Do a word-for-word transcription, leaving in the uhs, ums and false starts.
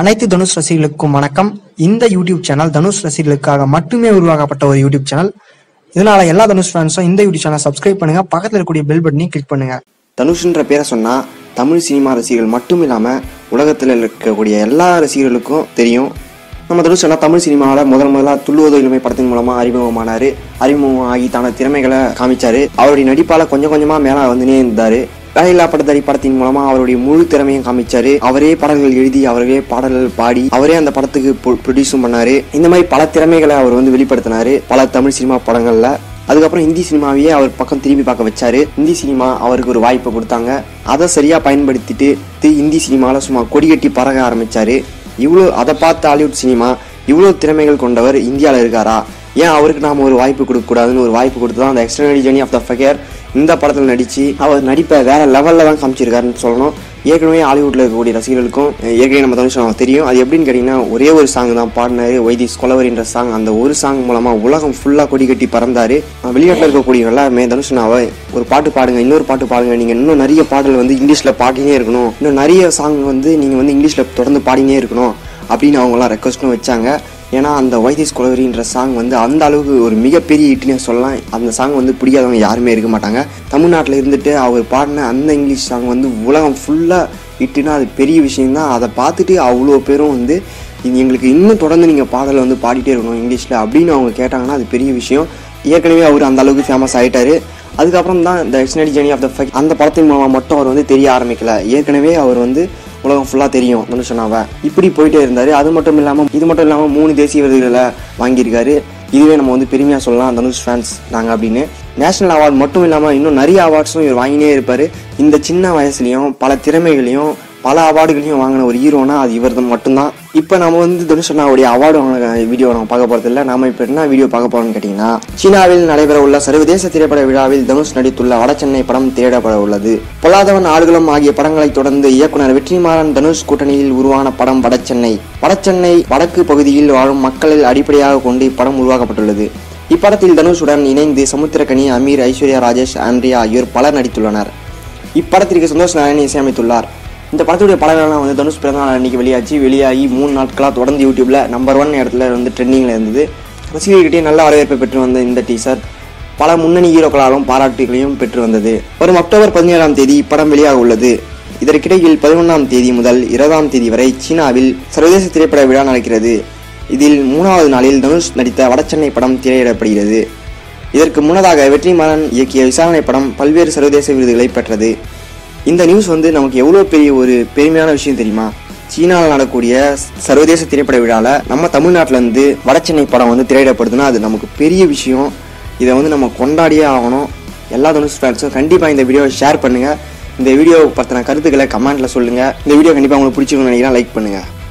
அனைத்து தனுஷ் ரசிகர்களுக்கும் வணக்கம். இந்த யூடியூப் சேனல் தனுஷ் ரசிகர்களுக்காக மட்டுமே உருவாக்கப்பட்ட ஒரு யூடியூப் சேனல். இதனால எல்லா தனுஷ் ஃபேன்ஸும் இந்த யூடியூப் சேனல் சப்ஸ்கிரைப் பண்ணுங்க, பக்கத்தில் இருக்கக்கூடிய பெல் பட்டனையும் கிளிக் பண்ணுங்க. தனுஷ்ன்ற பேரை சொன்னா தமிழ் சினிமா ரசிகர்கள் மட்டும் இல்லாம உலகத்தில் இருக்கக்கூடிய எல்லா ரசிகர்களுக்கும் தெரியும். நம்ம தனுஷ் அண்ணா தமிழ் சினிமாவில் முதல் முதலாக துள்ளுவதோ இளமை படத்தின் மூலமாக அறிமுகமானார். அறிமுகம் ஆகி தான திறமைகளை காமிச்சார். அவருடைய நடிப்பால் கொஞ்சம் கொஞ்சமாக மேலே வந்துனே இருந்தார். வேலையில்லா படத்தடி படத்தின் மூலமாக அவருடைய முழு திறமையும் காமிச்சார். அவரே பாடல்கள் எழுதி, அவரே பாடல்கள் பாடி, அவரே அந்த படத்துக்கு ப்ரொடியூஸும் பண்ணார். இந்த மாதிரி பல திறமைகளை அவர் வந்து வெளிப்படுத்தினார் பல தமிழ் சினிமா படங்களில். அதுக்கப்புறம் இந்தி சினிமாவையே அவர் பக்கம் திரும்பி பார்க்க வச்சாரு. இந்தி சினிமா அவருக்கு ஒரு வாய்ப்பை கொடுத்தாங்க. அதை சரியாக பயன்படுத்திட்டு இந்தி சினிமாவில் சும்மா கொடிகட்டி பறக்க ஆரம்பித்தார். இவ்வளோ அதை பார்த்து ஹாலிவுட் சினிமா இவ்வளோ திறமைகள் கொண்டவர் இந்தியாவில் இருக்காரா, ஏன் அவருக்கு நாம் ஒரு வாய்ப்பு கொடுக்கக்கூடாதுன்னு ஒரு வாய்ப்பு கொடுத்து தான் அந்த extraordinary journey of the fakir இந்த படத்தில் நடித்து அவர் நடிப்பை வேறு லெவலில் தான் காமிச்சிருக்காருன்னு சொல்லணும். ஏற்கனவே ஹாலிவுட்டில் இருக்கக்கூடிய ரசிகர்களுக்கும் ஏற்கனவே நம்ம தமிழ் தெரியும். அது எப்படின்னு கேட்டிங்கன்னா, ஒரே ஒரு சாங் தான் பாடினார், வைதி கொலவரின்ற சாங். அந்த ஒரு சாங் மூலமாக உலகம் ஃபுல்லாக கொடி கட்டி பறந்தார். வெளிநாட்டில் இருக்கக்கூடிய எல்லாருமே தனுஷ் அண்ணாவை ஒரு பாட்டு பாடுங்க, இன்னொரு பாட்டு பாடுங்க, நீங்கள் இன்னும் நிறைய பாடல் வந்து இங்கிலீஷில் பாடினே இருக்கணும், இன்னும் நிறைய சாங் வந்து நீங்கள் வந்து இங்கிலீஷில் தொடர்ந்து பாடினே இருக்கணும் அப்படின்னு அவங்களாம் ரெக்வஸ்ட்டும் வச்சாங்க. ஏன்னா அந்த வைதி கொலவரின்ற சாங் வந்து அந்த அளவுக்கு ஒரு மிகப்பெரிய ஹிட்னே சொல்லலாம். அந்த சாங் வந்து பிடிக்காதவங்க யாருமே இருக்க மாட்டாங்க. தமிழ்நாட்டில் இருந்துட்டு அவர் பாடின அந்த இங்கிலீஷ் சாங் வந்து உலகம் ஃபுல்லாக ஹிட்டுன்னா அது பெரிய விஷயம்தான். அதை பார்த்துட்டு அவ்வளோ பேரும் வந்து இது எங்களுக்கு இன்னும் தொடர்ந்து நீங்கள் பாடலை வந்து பாடிட்டே இருக்கணும் இங்கிலீஷில் அப்படின்னு அவங்க கேட்டாங்கன்னா அது பெரிய விஷயம். ஏற்கனவே அவர் அந்த அளவுக்கு ஃபேமஸ் ஆகிட்டார். அதுக்கப்புறம் தான் இந்த extraordinary journey of the fakir அந்த படத்தின் மூலமாக மட்டும் அவர் வந்து தெரிய ஆரம்பிக்கலை. ஏற்கனவே அவர் வந்து உலகம் ஃபுல்லாக தெரியும் தனுஷ் அண்ணாவை. இப்படி போயிட்டே இருந்தார். அது மட்டும் இல்லாமல் இது மட்டும் இல்லாமல் மூணு தேசிய விருதுகளை வாங்கியிருக்காரு. இதுவே நம்ம வந்து பெருமையாக சொல்லலாம் தனுஷ் ஃபேன்ஸ் நாங்கள் அப்படின்னு. நேஷனல் அவார்டு மட்டும் இல்லாமல் இன்னும் நிறைய அவார்ட்ஸும் இவர் வாங்கினே இருப்பார். இந்த சின்ன வயசுலேயும் பல திறமைகளையும் பல அவார்டுகளையும் வாங்கின ஒரு ஹீரோனா அது இவர் மட்டும்தான். இப்போ நம்ம வந்து தனுஷ் அண்ணாவுடைய அவார்டு வாங்கின வீடியோ நம்ம பார்க்க போகிறதில்லை. நாம் இப்போ என்ன வீடியோ பார்க்க போகிறோம்னு கேட்டிங்கன்னா, சீனாவில் நடைபெற உள்ள சர்வதேச திரைப்பட விழாவில் தனுஷ் நடித்துள்ள வடசென்னை படம் தேடப்பட உள்ளது. பொல்லாதவன், ஆடுகளம் ஆகிய படங்களை தொடர்ந்து இயக்குனர் வெற்றிமாறன் தனுஷ் கூட்டணியில் உருவான படம் வடசென்னை. வடசென்னை வடக்கு பகுதியில் வாழும் மக்களில் அடிப்படையாக கொண்டு இப்படம் உருவாக்கப்பட்டுள்ளது. இப்படத்தில் தனுஷுடன் இணைந்து சமுத்திரக்கனி, அமீர், ஐஸ்வர்யா ராஜேஷ், ஆண்ட்ரியா ஆகியோர் பலர் நடித்துள்ளனர். இப்படத்திற்கு சந்தோஷ் நாராயணன் இசையமைத்துள்ளார். இந்த படத்துடைய படங்கள்லாம் வந்து தனுஷ் பிறந்தநாள் அன்றைக்கி வெளியாச்சு. வெளியாகி மூணு நாட்களாக தொடர்ந்து யூடியூப்பில் நம்பர் ஒன் இடத்துல வந்து ட்ரெண்டிங்கில் இருந்தது. ரசிகர்கிட்டே நல்ல வரவேற்பை பெற்று வந்த இந்த டீசர் பல முன்னணி ஹீரோக்களாலும் பாராட்டுகளையும் பெற்று வந்தது. வரும் அக்டோபர் பதினேழாம் தேதி இப்படம் வெளியாக உள்ளது. இதற்கிடையில் பதினொன்றாம் தேதி முதல் இருபதாம் தேதி வரை சீனாவில் சர்வதேச திரைப்பட விழா நடக்கிறது. இதில் மூணாவது நாளில் தனுஷ் நடித்த வடசென்னை படம் திரையிடப்படுகிறது. இதற்கு முன்னதாக வெற்றிமாறன் இயக்கிய விசாரணை படம் பல்வேறு சர்வதேச விருதுகளை பெற்றது. இந்த நியூஸ் வந்து நமக்கு எவ்வளோ பெரிய ஒரு பெருமையான விஷயம் தெரியுமா? சீனாவில் நடக்கூடிய சர்வதேச திரைப்பட விழாவில் நம்ம தமிழ்நாட்டிலேருந்து வடசென்னை படம் வந்து திரையிடப்படுதுன்னா அது நமக்கு பெரிய விஷயம். இதை வந்து நம்ம கொண்டாடியே ஆகணும். எல்லா தனுஷ் ஃபேன்ஸும் கண்டிப்பாக இந்த வீடியோவை ஷேர் பண்ணுங்கள். இந்த வீடியோவை பற்றின கருத்துக்களை கமெண்ட்டில் சொல்லுங்கள். இந்த வீடியோ கண்டிப்பாக உங்களுக்கு பிடிச்சிருக்குன்னு நினைக்கிறேன். லைக் பண்ணுங்கள்.